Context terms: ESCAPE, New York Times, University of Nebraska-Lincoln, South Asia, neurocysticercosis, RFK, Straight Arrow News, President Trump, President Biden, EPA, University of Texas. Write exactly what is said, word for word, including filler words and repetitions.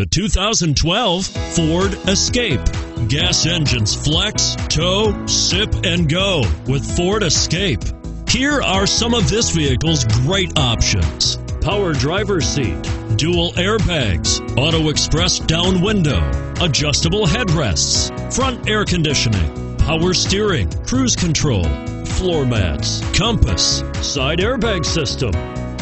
The two thousand twelve Ford Escape. Gas engines flex, tow, sip, and go with Ford Escape. Here are some of this vehicle's great options: power driver's seat, dual airbags, auto express down window, adjustable headrests, front air conditioning, power steering, cruise control, floor mats, compass, side airbag system.